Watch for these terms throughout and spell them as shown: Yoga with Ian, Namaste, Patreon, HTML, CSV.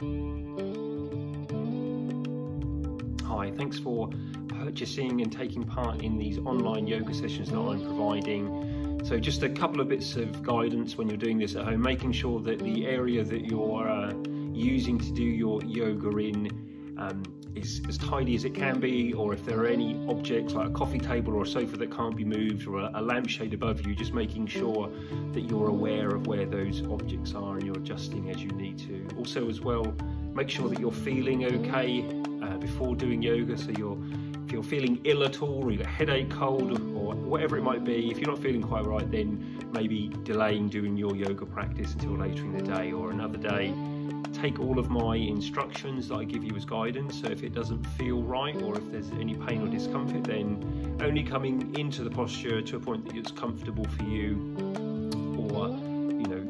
Hi, thanks for purchasing and taking part in these online yoga sessions that I'm providing. So just a couple of bits of guidance when you're doing this at home, making sure that the area that you're using to do your yoga in is as tidy as it can be, or if there are any objects like a coffee table or a sofa that can't be moved, or a lampshade above you, just making sure that you're aware of where those objects are and you're adjusting as you need to. Also as well, make sure that you're feeling okay before doing yoga, so if you're feeling ill at all, or you've got a headache, cold, or whatever it might be, if you're not feeling quite right, then maybe delaying doing your yoga practice until later in the day or another day. Take all of my instructions that I give you as guidance, so if it doesn't feel right or if there's any pain or discomfort, then only coming into the posture to a point that it's comfortable for you, or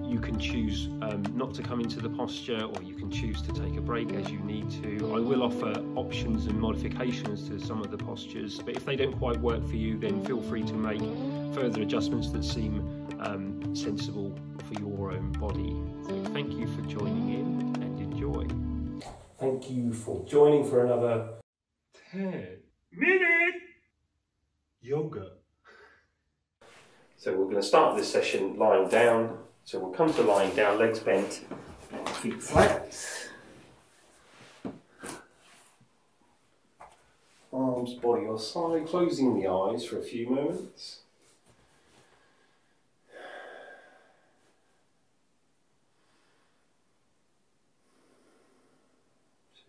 you can choose not to come into the posture, or you can choose to take a break as you need to. I will offer options and modifications to some of the postures, but if they don't quite work for you, then feel free to make further adjustments that seem sensible for your own body. So thank you for joining in and enjoy. Thank you for joining for another 10-minute yoga. So we're going to start this session lying down. So we'll come to lying down, legs bent, feet flat. Arms, body or side, closing the eyes for a few moments.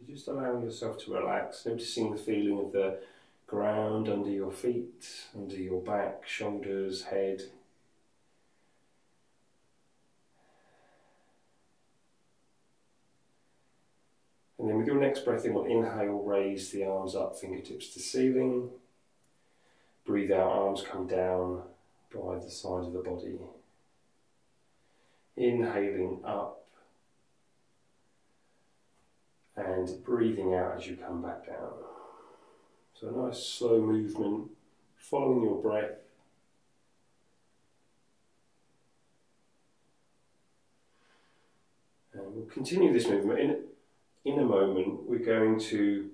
Just allowing yourself to relax, noticing the feeling of the ground under your feet, under your back, shoulders, head. And then with your next breath in, we'll inhale, raise the arms up, fingertips to ceiling. Breathe out, arms come down by the side of the body. Inhaling up. And breathing out as you come back down. So a nice slow movement, following your breath. And we'll continue this movement. In a moment, we're going to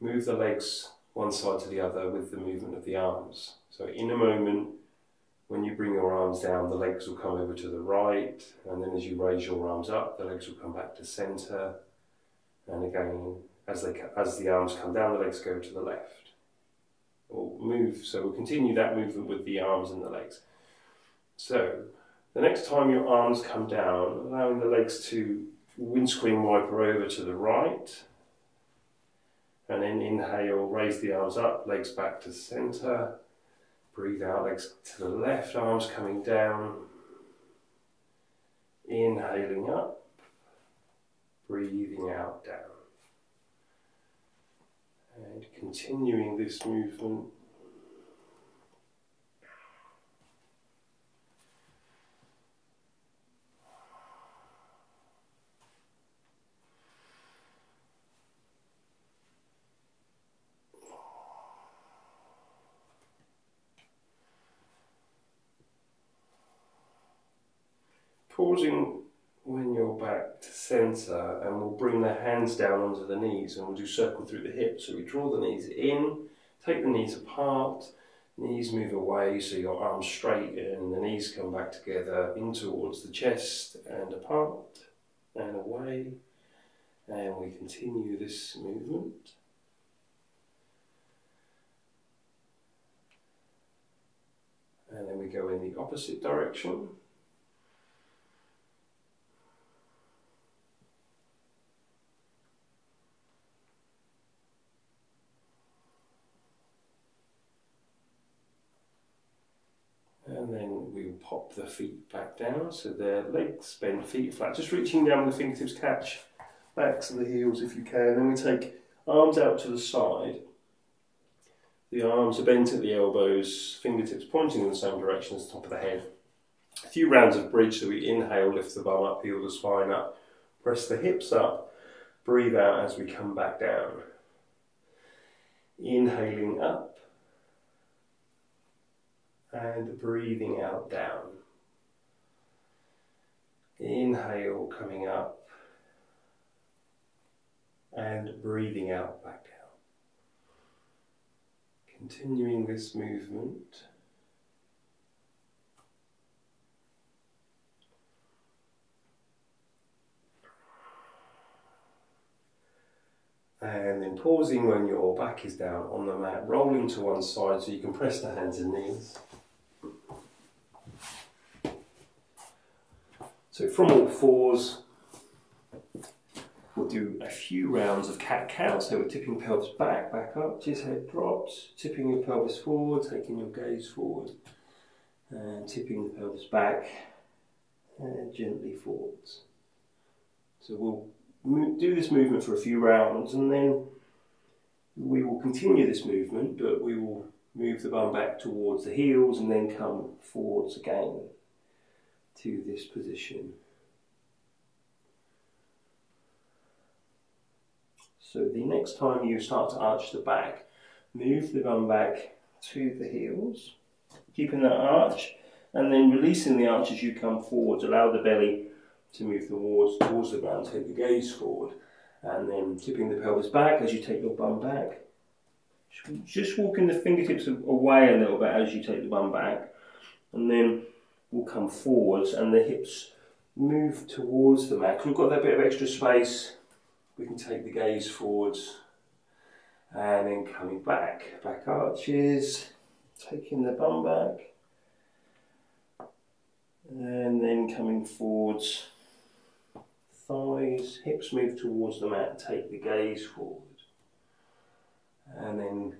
move the legs one side to the other with the movement of the arms. So in a moment, when you bring your arms down, the legs will come over to the right. And then as you raise your arms up, the legs will come back to center. And again, as the arms come down, the legs go to the left. We'll move, so we'll continue that movement with the arms and the legs. So, the next time your arms come down, allowing the legs to windscreen wiper over to the right. And then inhale, raise the arms up, legs back to center. Breathe out, legs to the left, arms coming down. Inhaling up. Breathing out, down. And continuing this movement. Pausing when you're back to centre, and we'll bring the hands down onto the knees, and we'll do circle through the hips. So we draw the knees in, take the knees apart, knees move away, so your arms straighten and the knees come back together in towards the chest, and apart and away. And we continue this movement. And then we go in the opposite direction. And then we will pop the feet back down, so their legs bend, feet flat. Just reaching down with the fingertips, catch backs of the heels if you can. Then we take arms out to the side. The arms are bent at the elbows, fingertips pointing in the same direction as the top of the head. A few rounds of bridge, so we inhale, lift the bum up, heel the spine up, press the hips up, breathe out as we come back down. Inhaling up. And breathing out, down. Inhale, coming up. and breathing out back down. Continuing this movement. And then pausing when your back is down on the mat, rolling to one side so you can press the hands and knees. So from all fours, we'll do a few rounds of cat-cow. So we're tipping pelvis back, back up, just head drops, tipping your pelvis forward, taking your gaze forward, and tipping the pelvis back, and gently forwards. So we'll do this movement for a few rounds, and then we will continue this movement, but we will move the bum back towards the heels and then come forwards again to this position. So the next time you start to arch the back, move the bum back to the heels, keeping that arch, and then releasing the arch as you come forwards. Allow the belly to move towards the ground, take the gaze forward, and then tipping the pelvis back as you take your bum back. Just walking the fingertips away a little bit as you take the bum back, and then we'll come forwards and the hips move towards the mat. We've got that bit of extra space, we can take the gaze forwards, and then coming back, back arches, taking the bum back, and then coming forwards. Thighs, hips move towards the mat, take the gaze forward, and then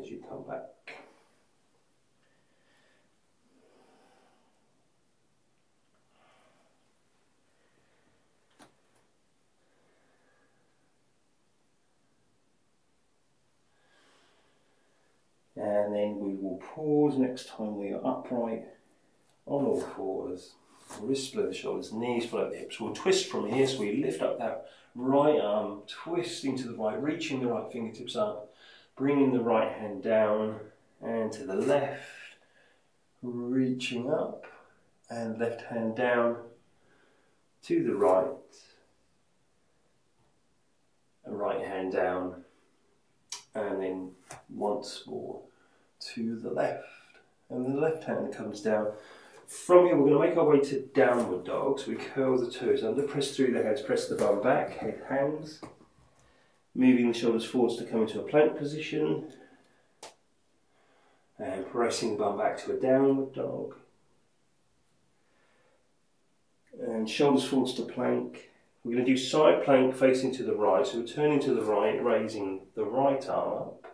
as you come back. And then we will pause next time we are upright on all fours. Wrists below the shoulders, knees below the hips. We'll twist from here, so we lift up that right arm, twisting to the right, reaching the right fingertips up, bringing the right hand down and to the left, reaching up and left hand down to the right, and right hand down, and then once more to the left, and the left hand comes down. From here, we're going to make our way to downward dog. So we curl the toes under, press through the hands, press the bum back, head hangs, moving the shoulders forwards to come into a plank position, and pressing the bum back to a downward dog, and shoulders forwards to plank. We're going to do side plank facing to the right. So we're turning to the right, raising the right arm up.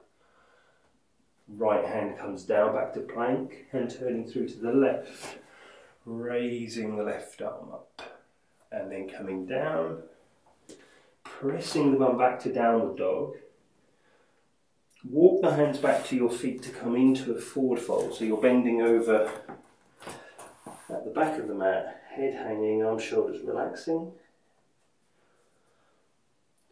Right hand comes down back to plank, and turning through to the left, raising the left arm up, and then coming down, pressing the bum back to downward dog. Walk the hands back to your feet to come into a forward fold, so you're bending over at the back of the mat, head hanging, arms, shoulders relaxing.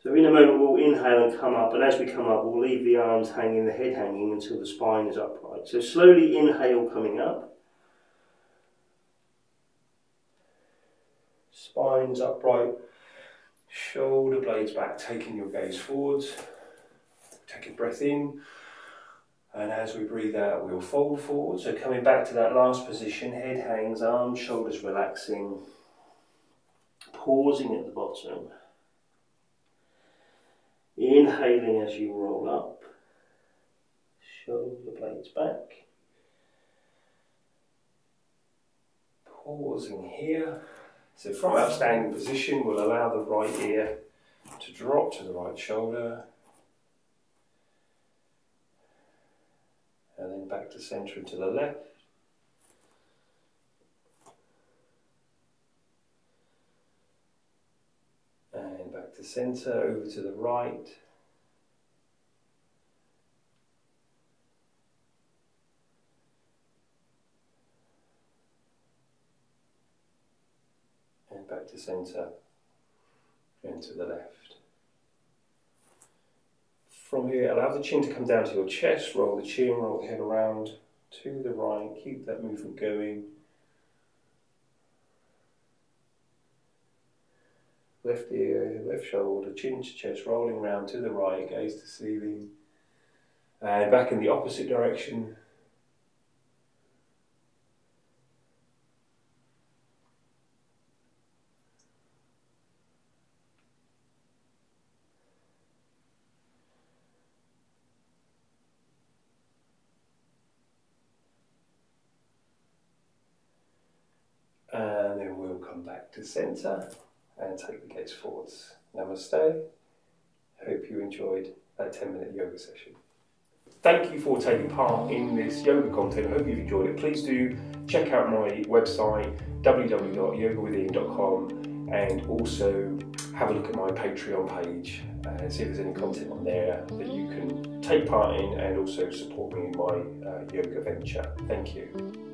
So in a moment we'll inhale and come up, and as we come up we'll leave the arms hanging, the head hanging until the spine is upright. So slowly inhale coming up, spine's upright, shoulder blades back, taking your gaze forwards, take a breath in, and as we breathe out we'll fold forward. So coming back to that last position, head hangs, arms, shoulders relaxing, pausing at the bottom. Inhaling as you roll up, shoulder blades back, pausing here. So from our standing position, we'll allow the right ear to drop to the right shoulder, and then back to centre and to the left. The centre, over to the right, and back to centre and to the left. From here, allow the chin to come down to your chest, roll the chin, roll the head around to the right, keep that movement going. Left ear, left shoulder, chin to chest, rolling round to the right, gaze to ceiling. And back in the opposite direction. And then we'll come back to centre and take the gaze forwards. Namaste. Hope you enjoyed that 10-minute yoga session. Thank you for taking part in this yoga content. I hope you've enjoyed it. Please do check out my website, www.yogawithian.com, and also have a look at my Patreon page and see if there's any content on there that you can take part in and also support me in my yoga venture. Thank you.